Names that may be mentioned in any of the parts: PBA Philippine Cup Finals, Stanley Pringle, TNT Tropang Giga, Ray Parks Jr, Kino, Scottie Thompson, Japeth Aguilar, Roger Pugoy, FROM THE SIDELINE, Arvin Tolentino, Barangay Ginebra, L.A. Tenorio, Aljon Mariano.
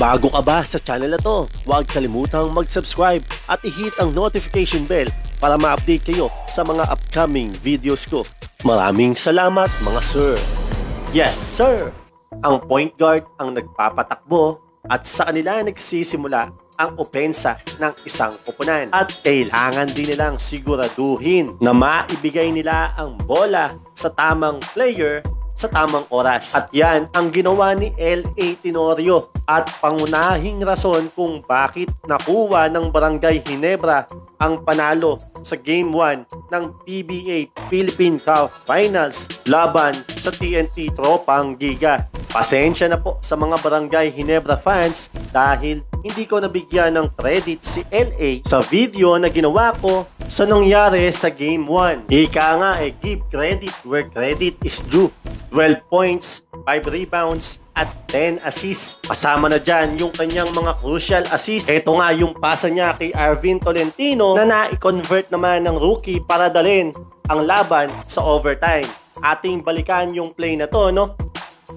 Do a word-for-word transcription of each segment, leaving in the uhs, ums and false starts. Bago ka ba sa channel na to, huwag kalimutang mag-subscribe at i-hit ang notification bell para ma-update kayo sa mga upcoming videos ko. Maraming salamat mga sir! Yes sir! Ang point guard ang nagpapatakbo at sa kanila nagsisimula ang opensa ng isang koponan. At kailangan din nilang siguraduhin na maibigay nila ang bola sa tamang player sa tamang oras. At yan ang ginawa ni L A Tenorio at pangunahing rason kung bakit nakuha ng Barangay Ginebra ang panalo sa Game one ng P B A Philippine Cup Finals laban sa T N T Tropang Giga. Pasensya na po sa mga Barangay Ginebra fans dahil hindi ko nabigyan ng credit si L A sa video na ginawa ko sa nangyari sa Game one. Ika nga eh, give credit where credit is due. twelve points, five rebounds, at ten assists. Kasama na dyan yung kanyang mga crucial assists. Ito nga yung pasa niya kay Arvin Tolentino na na-convert naman ng rookie para dalhin ang laban sa overtime. Ating balikan yung play na to, no?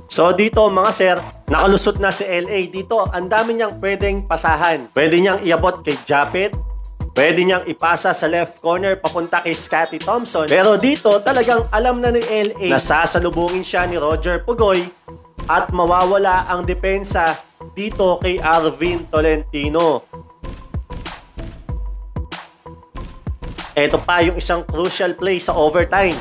So dito mga sir, nakalusot na si L A dito. Ang dami niyang pwedeng pasahan. Pwede niyang iabot kay Japeth. Pwede niyang ipasa sa left corner papunta kay Scottie Thompson. Pero dito talagang alam na ni L A na sasalubungin siya ni Roger Pugoy at mawawala ang depensa dito kay Arvin Tolentino. Ito pa yung isang crucial play sa overtime.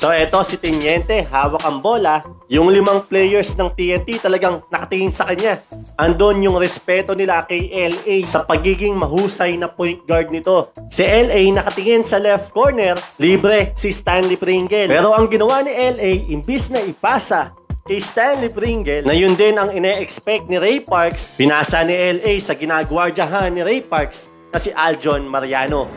So eto si Teniente, hawak ang bola. Yung limang players ng T N T talagang nakatingin sa kanya. Andon yung respeto nila kay L A sa pagiging mahusay na point guard nito. Si L A nakatingin sa left corner, libre si Stanley Pringle. Pero ang ginawa ni L A, imbis na ipasa kay Stanley Pringle, na yun din ang ine-expect ni Ray Parks, pinasa ni L A sa ginagwardyahan ni Ray Parks na si Aljon Mariano.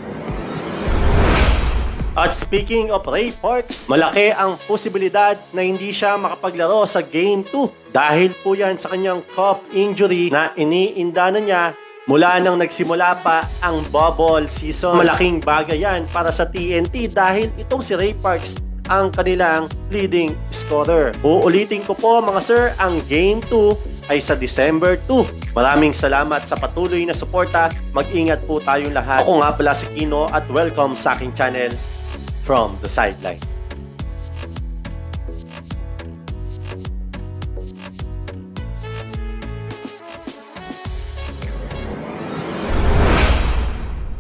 At speaking of Ray Parks, malaki ang posibilidad na hindi siya makapaglaro sa Game two dahil po yan sa kanyang calf injury na iniinda na niya mula nang nagsimula pa ang bubble season. Malaking bagay yan para sa T N T dahil itong si Ray Parks ang kanilang leading scorer. Uulitin ko po mga sir, ang Game two ay sa December two. Maraming salamat sa patuloy na suporta. Mag-ingat po tayong lahat. Ako nga pala si Kino at welcome sa aking channel, From the Sideline.